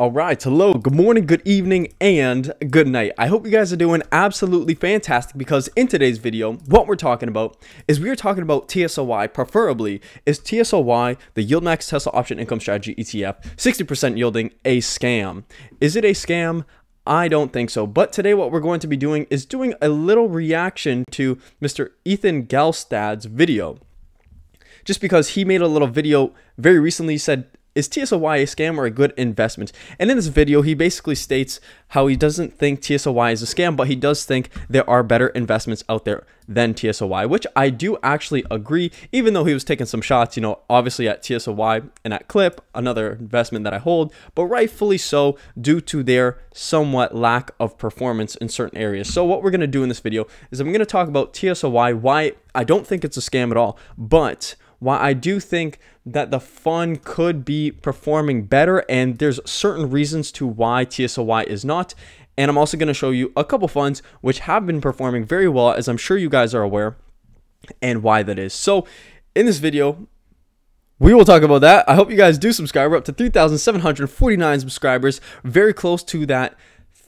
All right, hello, good morning, good evening, and good night. I hope you guys are doing absolutely fantastic, because in today's video, what we're talking about is we are talking about TSLY, preferably is TSLY, the YieldMax Tesla Option Income Strategy ETF, 60% yielding, a scam. Is it a scam? I don't think so. But today what we're going to be doing is doing a little reaction to Mr. Ethan Galstad's video. Just because he made a little video very recently, said, is TSLY a scam or a good investment? And in this video, he basically states how he doesn't think TSLY is a scam, but he does think there are better investments out there than TSLY, which I do actually agree, even though he was taking some shots, you know, obviously at TSLY and at Clip, another investment that I hold, but rightfully so due to their somewhat lack of performance in certain areas. So what we're going to do in this video is I'm going to talk about TSLY, why I don't think it's a scam at all, but why I do think that the fund could be performing better, and there's certain reasons to why TSLY is not. And I'm also going to show you a couple funds which have been performing very well, as I'm sure you guys are aware, and why that is. So in this video, we will talk about that. I hope you guys do subscribe. We're up to 3,749 subscribers, very close to that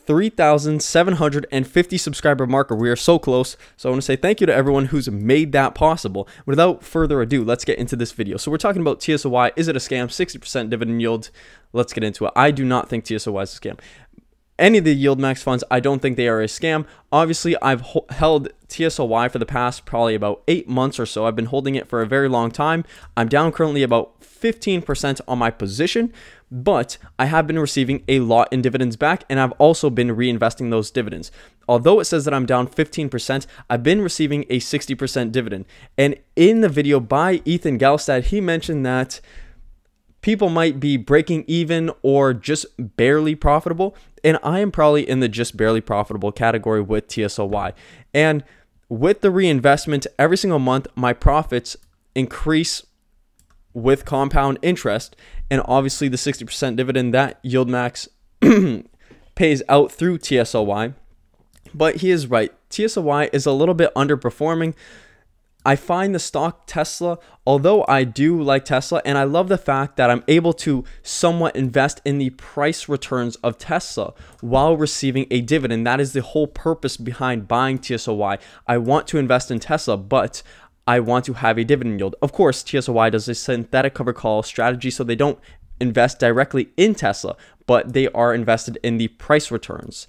3,750 subscriber marker. We are so close. So I want to say thank you to everyone who's made that possible. Without further ado, let's get into this video. So we're talking about TSLY. Is it a scam? 60% dividend yield. Let's get into it. I do not think TSLY is a scam. Any of the YieldMax funds, I don't think they are a scam. Obviously, I've held TSLY for the past probably about 8 months or so. I've been holding it for a very long time. I'm down currently about 15% on my position, but I have been receiving a lot in dividends back, and I've also been reinvesting those dividends. Although it says that I'm down 15%, I've been receiving a 60% dividend. And in the video by Ethan Galstad, he mentioned that people might be breaking even or just barely profitable, and I am probably in the just barely profitable category with TSLY. And with the reinvestment every single month, my profits increase with compound interest, and obviously the 60% dividend that YieldMax pays out through TSLY. But he is right, TSLY is a little bit underperforming. I find the stock Tesla, although I do like Tesla, and I love the fact that I'm able to somewhat invest in the price returns of Tesla while receiving a dividend. That is the whole purpose behind buying TSLY. I want to invest in Tesla, but I want to have a dividend yield. Of course, TSLY does a synthetic cover call strategy, so they don't invest directly in Tesla, but they are invested in the price returns.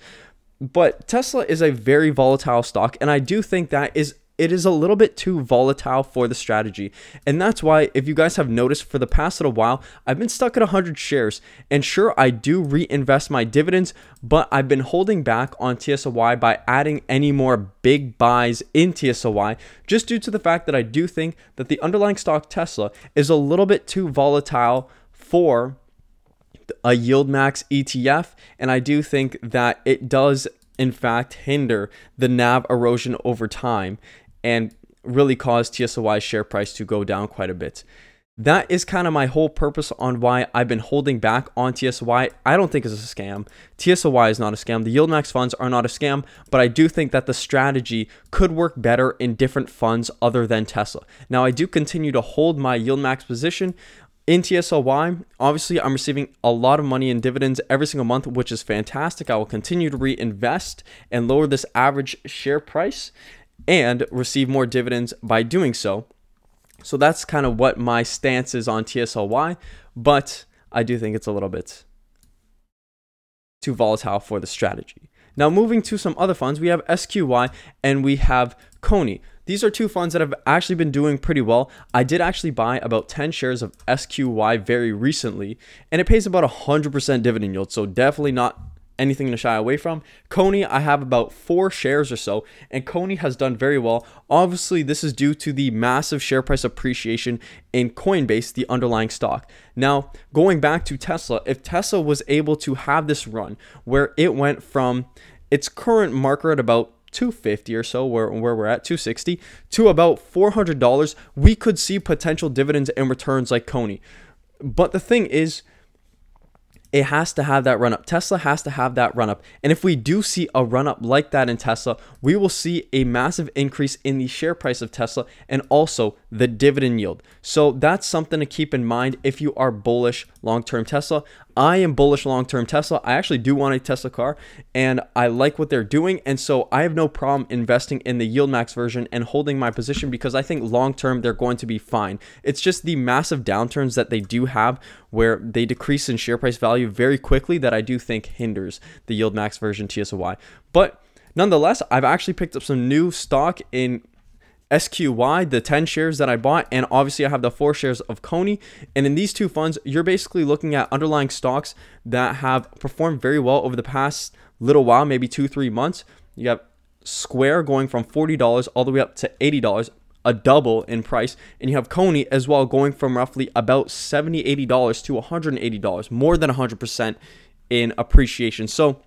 But Tesla is a very volatile stock, and I do think that it is a little bit too volatile for the strategy. And that's why, if you guys have noticed, for the past little while, I've been stuck at 100 shares. And sure, I do reinvest my dividends, but I've been holding back on TSLY by adding any more big buys in TSLY, just due to the fact that I do think that the underlying stock Tesla is a little bit too volatile for a YieldMax ETF. And I do think that it does, in fact, hinder the NAV erosion over time and really cause TSLY's share price to go down quite a bit. That is kind of my whole purpose on why I've been holding back on TSLY. I don't think it's a scam. TSLY is not a scam. The YieldMax funds are not a scam, but I do think that the strategy could work better in different funds other than Tesla. Now, I do continue to hold my YieldMax position in TSLY. Obviously, I'm receiving a lot of money in dividends every single month, which is fantastic. I will continue to reinvest and lower this average share price and receive more dividends by doing so. So that's kind of what my stance is on TSLY, but I do think it's a little bit too volatile for the strategy. Now, moving to some other funds, we have SQY and we have CONY. These are two funds that have actually been doing pretty well. I did actually buy about 10 shares of SQY very recently, and it pays about 100% dividend yield, so definitely not anything to shy away from. CONY, I have about 4 shares or so, and CONY has done very well. Obviously, this is due to the massive share price appreciation in Coinbase, the underlying stock. Now, going back to Tesla, if Tesla was able to have this run where it went from its current marker at about 250 or so, where we're at 260, to about $400, we could see potential dividends and returns like CONY. But the thing is, it has to have that run up. Tesla has to have that run up. And if we do see a run up like that in Tesla, we will see a massive increase in the share price of Tesla and also the dividend yield. So that's something to keep in mind if you are bullish long-term Tesla. I am bullish long-term Tesla. I actually do want a Tesla car, and I like what they're doing. And so I have no problem investing in the YieldMax version and holding my position because I think long-term they're going to be fine. It's just the massive downturns that they do have where they decrease in share price value very quickly that I do think hinders the YieldMax version TSLY. But nonetheless, I've actually picked up some new stock in SQY, the 10 shares that I bought, and obviously I have the 4 shares of CONY. And in these two funds, you're basically looking at underlying stocks that have performed very well over the past little while, maybe 2-3 months. You have Square going from $40 all the way up to $80, a double in price, and you have CONY as well going from roughly about $70-$80 to $180, more than 100% in appreciation. So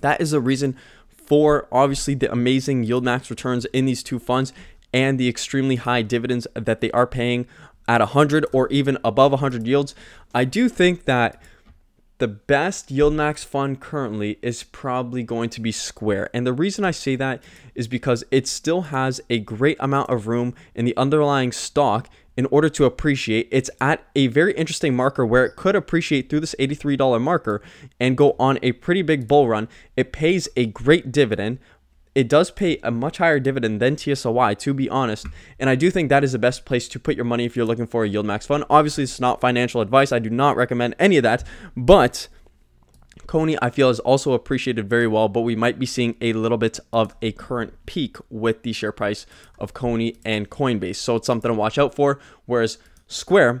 that is the reason for obviously the amazing YieldMax returns in these two funds and the extremely high dividends that they are paying at 100 or even above 100 yields. I do think that the best YieldMax fund currently is probably going to be Square. And the reason I say that is because it still has a great amount of room in the underlying stock in order to appreciate. It's at a very interesting marker where it could appreciate through this $83 marker and go on a pretty big bull run. It pays a great dividend. It does pay a much higher dividend than TSLY, to be honest, and I do think that is the best place to put your money if you're looking for a YieldMax fund. Obviously, it's not financial advice. I do not recommend any of that, but CONY, I feel, is also appreciated very well, but we might be seeing a little bit of a current peak with the share price of CONY and Coinbase, so it's something to watch out for, whereas Square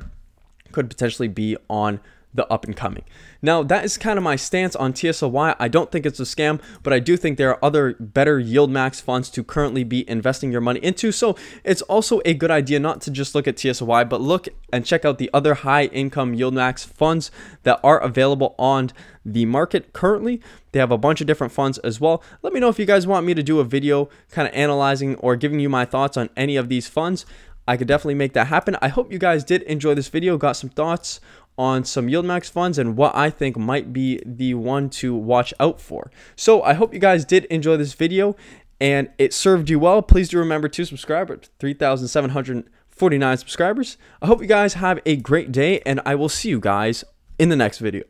could potentially be on the up and coming. Now, that is kind of my stance on TSLY. I don't think it's a scam, but I do think there are other better YieldMax funds to currently be investing your money into. So it's also a good idea not to just look at TSLY, but look and check out the other high income YieldMax funds that are available on the market currently. They have a bunch of different funds as well. Let me know if you guys want me to do a video kind of analyzing or giving you my thoughts on any of these funds. I could definitely make that happen. I hope you guys did enjoy this video, got some thoughts on some YieldMax funds and what I think might be the one to watch out for. So I hope you guys did enjoy this video and it served you well. Please do remember to subscribe. At 3,749 subscribers. I hope you guys have a great day and I will see you guys in the next video.